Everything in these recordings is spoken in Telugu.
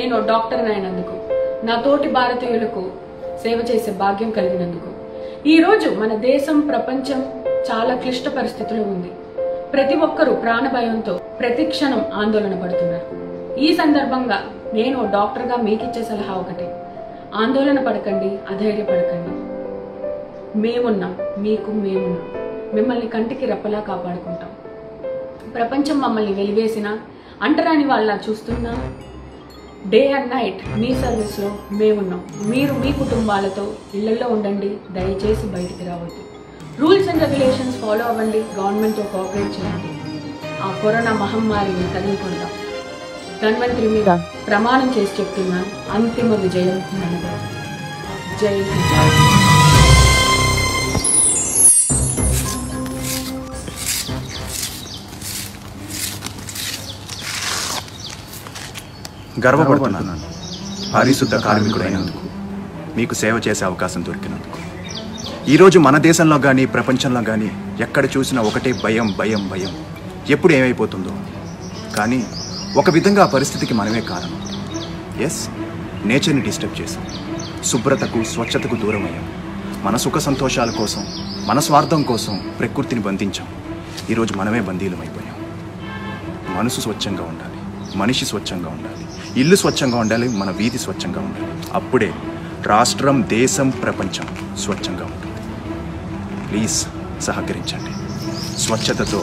నేను డాక్టర్ అయినందుకు నా తోటి భారతీయులకు సేవ చేసే భాగ్యం కలిగినందుకు ఈ రోజు మన దేశం ప్రపంచం చాలా క్లిష్ట పరిస్థితుల్లో ఉంది. ప్రతి ఒక్కరూ ప్రాణ భయంతో ప్రతి క్షణం ఆందోళన పడుతున్నారు. ఈ సందర్భంగా నేను డాక్టర్ గా మీకు ఇచ్చే సలహా ఒకటి, ఆందోళన పడకండి, అధైర్యపడకండి. మేమున్నాం, మీకు మేమున్నాం, మిమ్మల్ని కంటికి రెప్పలా కాపాడుకుంటాం. ప్రపంచం మమ్మల్ని వెలివేసినా అంటరాని వాళ్ళ చూస్తున్నా డే అండ్ నైట్ మీ సర్వీస్లో మేమున్నాం. మీరు మీ కుటుంబాలతో ఇళ్లలో ఉండండి, దయచేసి బయటికి రావద్దు. రూల్స్ అండ్ రెగ్యులేషన్స్ ఫాలో అవ్వండి, గవర్నమెంట్తో కోఆపరేట్ చేయండి. ఆ కరోనా మహమ్మారిని తగ్గించుకుందాం. ధన్వంతరి మీద ప్రమాణం చేసి చెప్తున్నాను, అంతిమ విజయం మనదే. జై హింద్. గర్వపడుతున్నాను పారిశుద్ధ కార్మికుడైనందుకు, మీకు సేవ చేసే అవకాశం దొరికినందుకు. ఈరోజు మన దేశంలో కానీ ప్రపంచంలో కానీ ఎక్కడ చూసినా ఒకటే భయం, భయం, భయం, ఎప్పుడు ఏమైపోతుందో. కానీ ఒక విధంగా ఆ పరిస్థితికి మనమే కారణం. ఎస్, నేచర్ని డిస్టర్బ్ చేసాం, శుభ్రతకు స్వచ్ఛతకు దూరం అయ్యాం, మన సుఖ సంతోషాల కోసం మన స్వార్థం కోసం ప్రకృతిని బంధించాం. ఈరోజు మనమే బందీలమైపోయాం. మనసు స్వచ్ఛంగా ఉండాలి, మనిషి స్వచ్ఛంగా ఉండాలి, ఇల్లు స్వచ్ఛంగా ఉండాలి, మన వీధి స్వచ్ఛంగా ఉండాలి. అప్పుడే రాష్ట్రం, దేశం, ప్రపంచం స్వచ్ఛంగా ఉంటుంది. ప్లీజ్ సహకరించండి. స్వచ్ఛతతో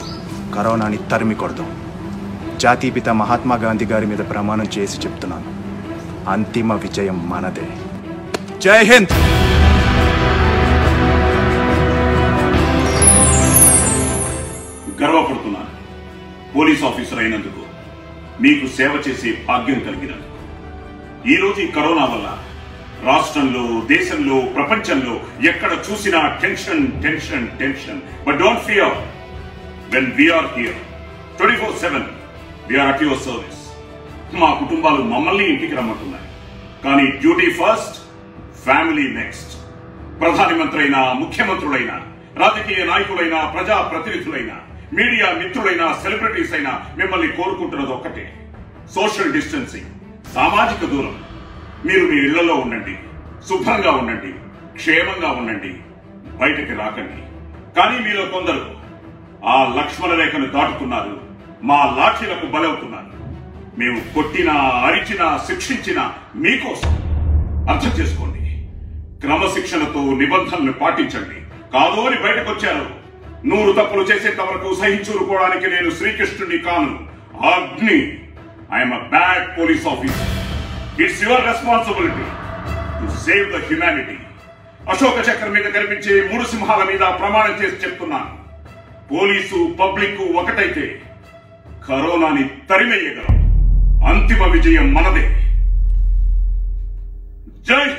కరోనాని తరిమి కొడదాం. జాతిపిత మహాత్మా గాంధీ గారి మీద ప్రమాణం చేసి చెప్తున్నాను, అంతిమ విజయం మనదే. జై హింద్. గర్వపడుతున్నాను పోలీస్ ఆఫీసర్ అయినందుకు, మీకు సేవ చేసే భాగ్యం కలిగినందుకు. ఈరోజు ఈ కరోనా వల్ల రాష్ట్రంలో, దేశంలో, ప్రపంచంలో ఎక్కడ చూసినా tension, tension, tension. But don't fear, when we are here 24/7 we are at your service. మా కుటుంబాలు మమ్మల్ని ఇంటికి రమ్మంటున్నాయి, కానీ డ్యూటీ ఫస్ట్, ఫ్యామిలీ నెక్స్ట్. ప్రధానమంత్రి అయినా, ముఖ్యమంత్రులైనా, రాజకీయ నాయకులైనా, ప్రజా ప్రతినిధులైనా, మీడియా మిత్రులైన, సెలబ్రిటీస్ అయినా మిమ్మల్ని కోరుకుంటున్నది ఒక్కటే, సోషల్ డిస్టెన్సింగ్, సామాజిక దూరం. మీరు మీ ఇళ్లలో ఉండండి, శుభ్రంగా ఉండండి, క్షేమంగా ఉండండి, బయటకి రాకండి. కానీ మీలో కొందరు ఆ లక్ష్మణ రేఖను దాటుతున్నారు, మా లాఠీలకు బలవుతున్నారు. మేము కొట్టినా, అరిచినా, శిక్షించినా మీకోసం. అర్థం చేసుకోండి, క్రమశిక్షణతో నిబంధనలు పాటించండి. కాదోని బయటకు వచ్చారు, 100 తప్పులు చేసేంత వరకు సహించుకోవడానికి నేను శ్రీకృష్ణుని కాను, Agni. I'm a bad police officer. It's your responsibility to save the humanity. Ashoka చక్రం మీద కనిపించే 3 సింహాల మీద ప్రమాణం చేసి చెప్తున్నాను, పోలీసు పబ్లిక్ ఒకటైతే కరోనాని తరిమేయగలం. అంతిమ విజయం మనదే. జై